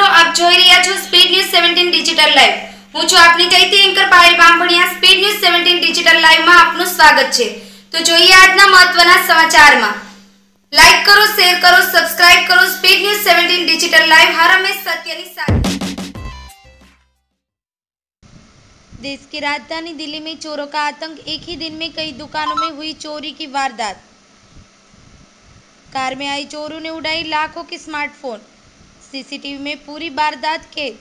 मित्रों आप જોઈ રહ્યા છો સ્પીડ ન્યૂઝ 17 ડિજિટલ લાઈવ। હું છું આપની ચૈતી anchor Payal Bamaniya. Speed News 17 digital લાઈવમાં આપનું સ્વાગત છે। તો જોઈએ આજના મહત્વના સમાચારમાં, લાઈક કરો, શેર કરો, સબસ્ક્રાઇબ કરો। સ્પીડ ન્યૂઝ 17 ડિજિટલ લાઈવ હર હંમેશા સત્યની સાથે। देश की राजधानी दिल्ली में चोरों का आतंक, एक ही दिन में कई दुकानों में हुई चोरी की वारदात। कार में आई चोरों ने उड़ाई लाखों के स्मार्टफोन, सीसीटीवी में पूरी वारदात कैद।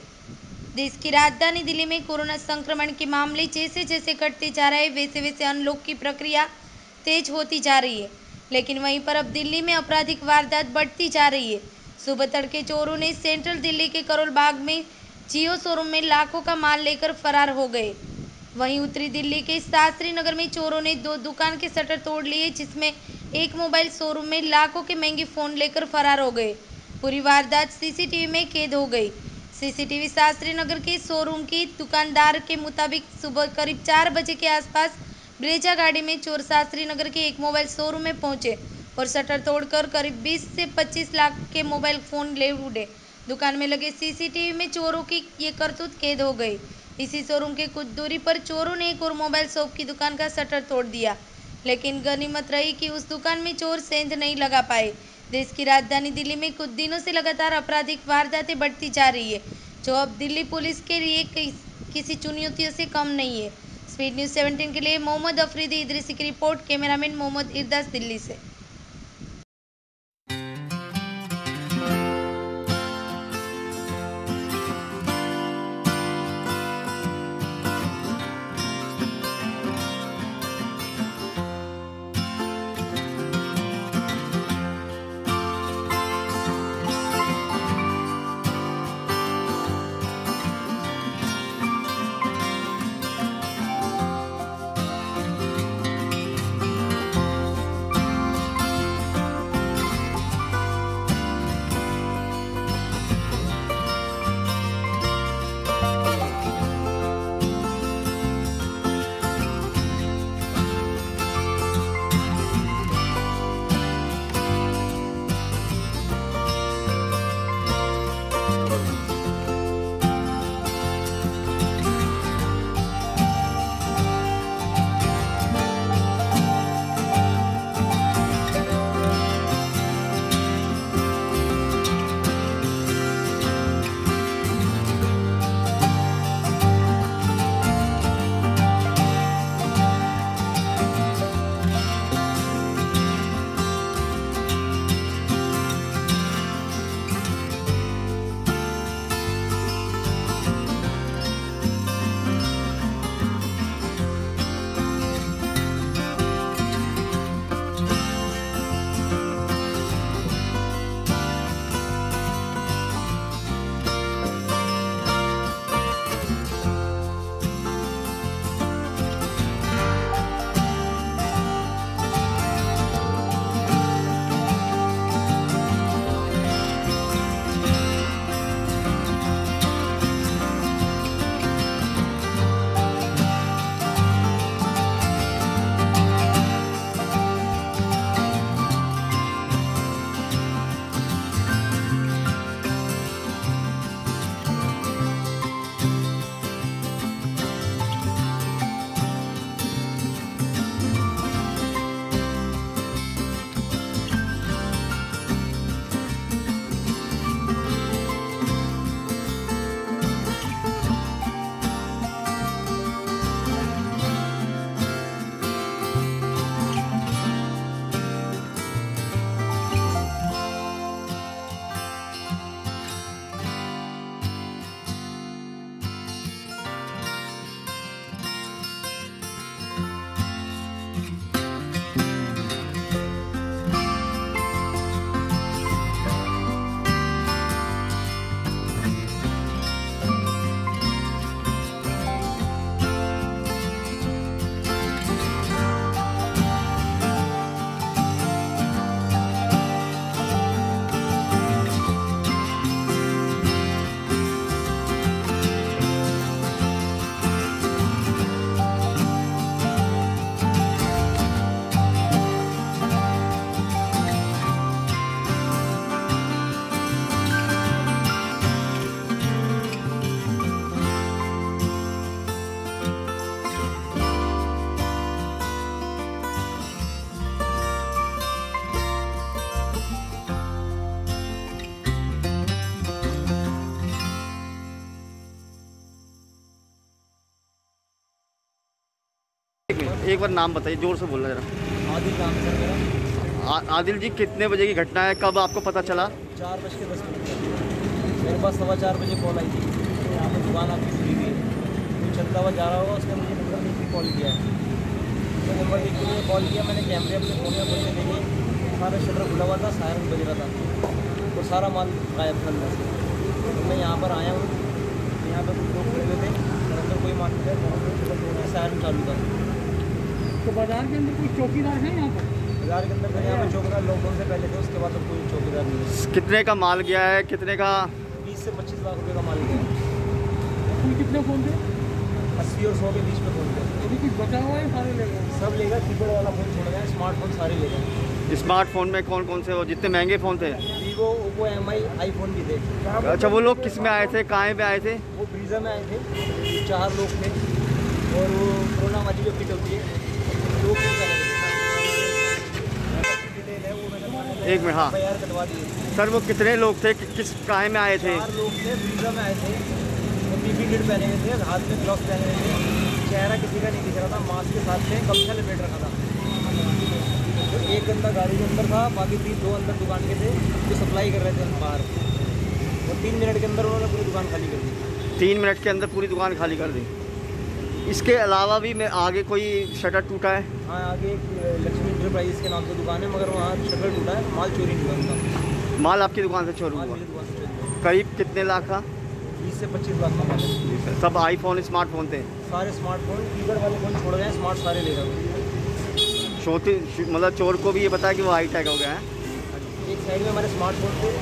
देश की राजधानी दिल्ली में कोरोना संक्रमण के मामले जैसे जैसे घटते जा रहे हैं वैसे वैसे अनलॉक की प्रक्रिया तेज होती जा रही है, लेकिन वहीं पर अब दिल्ली में आपराधिक वारदात बढ़ती जा रही है। सुबह तड़के चोरों ने सेंट्रल दिल्ली के करोल बाग में जियो शोरूम में लाखों का माल लेकर फरार हो गए। वहीं उत्तरी दिल्ली के शास्त्री नगर में चोरों ने दो दुकान के शटर तोड़ लिए, जिसमें एक मोबाइल शोरूम में लाखों के महंगे फ़ोन लेकर फरार हो गए। पूरी वारदात सीसीटीवी में कैद हो गई। सीसीटीवी शास्त्री नगर के शोरूम की दुकानदार के मुताबिक सुबह करीब 4 बजे के आसपास ब्रेजा गाड़ी में चोर शास्त्री नगर के एक मोबाइल शोरूम में पहुंचे और शटर तोड़कर करीब 20 से 25 लाख के मोबाइल फ़ोन ले उड़े। दुकान में लगे सीसीटीवी में चोरों की ये करतूत कैद हो गई। इसी शोरूम के कुछ दूरी पर चोरों ने एक और मोबाइल शॉप की दुकान का शटर तोड़ दिया, लेकिन गनीमत रही कि उस दुकान में चोर सेंध नहीं लगा पाए। देश की राजधानी दिल्ली में कुछ दिनों से लगातार आपराधिक वारदातें बढ़ती जा रही है, जो अब दिल्ली पुलिस के लिए किसी चुनौतियों से कम नहीं है। स्पीड न्यूज़ 17 के लिए मोहम्मद अफरीदी इदरीसी की रिपोर्ट। कैमरामैन मोहम्मद इरशाद, दिल्ली से। एक बार नाम बताइए, जोर से बोलना जरा। आदिल नाम सर मेरा। आदिल जी, कितने बजे की घटना है, कब आपको पता चला? 4:10 मेरे पास 4:15 बजे कॉल आई थी। यहाँ पर दुकान आपकी खुली थी, कोई चलता हुआ जा रहा होगा, उसने मुझे नंबर देख के कॉल किया है। तो नंबर देख के कॉल किया, मैंने कैमरे अपने फोन में खोलने देखे, सारा शटर खुला हुआ था, सायरन बज रहा था और सारा माल गायब था अंदर से। तो मैं यहाँ पर आया हूँ, यहाँ पर कुछ लोग खड़े थे, अंदर कोई माल नहीं, सायरन चालू था। तो बाज़ार के अंदर कोई चौकीदार है यहाँ पर? बाज़ार के अंदर यहाँ पर चौकीदार लॉकडाउन से पहले थे, उसके बाद तो कोई चौकीदार नहीं। कितने का माल गया है? कितने का? 20 से 25 लाख रुपए का माल गया है। कुल कितने फ़ोन थे? 80 और 100 के बीच में फ़ोन थे। अभी कुछ बचा हुआ है? सारे ले गए, सब ले गए, कीपैड वाला फ़ोन छोड़ गया, स्मार्टफोन सारे ले गए। स्मार्टफोन में कौन कौन से, जितने महंगे फ़ोन थे? वीवो, ओप्पो, एमआई, आईफोन भी थे। अच्छा, वो लोग किस में आए थे, कहाँ पे आए थे? वो ब्रीजा में आए थे, 4 लोग थे, और वो कोरोना हमारी जो फिट होती है। एक मिनट, हाँ सर, वो कितने लोग थे, किस काय में आए थे? 4 लोग थे, वीजा में आए थे, पीपी किट पहने हुए थे, हाथ में ग्लव्स पहने हुए थे, चेहरा किसी का नहीं दिख रहा था, मास्क के साथ में गमछा लपेट रखा था। तो एक बंदा गाड़ी के अंदर था, बाकी 3-2 अंदर दुकान के थे जो सप्लाई कर रहे थे हम बाहर। और 3 मिनट के अंदर उन्होंने पूरी दुकान खाली कर दी। 3 मिनट के अंदर पूरी दुकान खाली कर दी। इसके अलावा भी मैं आगे कोई शटर टूटा है? हाँ, आगे एक लक्ष्मी इंटरप्राइज के नाम से दुकान है, मगर वहाँ शटर टूटा है, माल चोरी हुआ उनका। माल आपकी दुकान से चोरी हुआ? करीब कितने लाख का? 20 से 25 लाख का। सब आईफोन, स्मार्टफोन थे? सारे स्मार्टफोन, कीपैड वाले फोन छोड़ गए, स्मार्ट सारे ले गए। छोटे मतलब चोर को भी ये बताया कि वो हाईटेक हो गया है। एक साइड में हमारे स्मार्टफोन थे,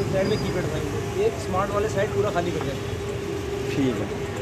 एक साइड में कीपैड था, एक स्मार्ट वाले साइड पूरा खाली कर गया। ठीक है।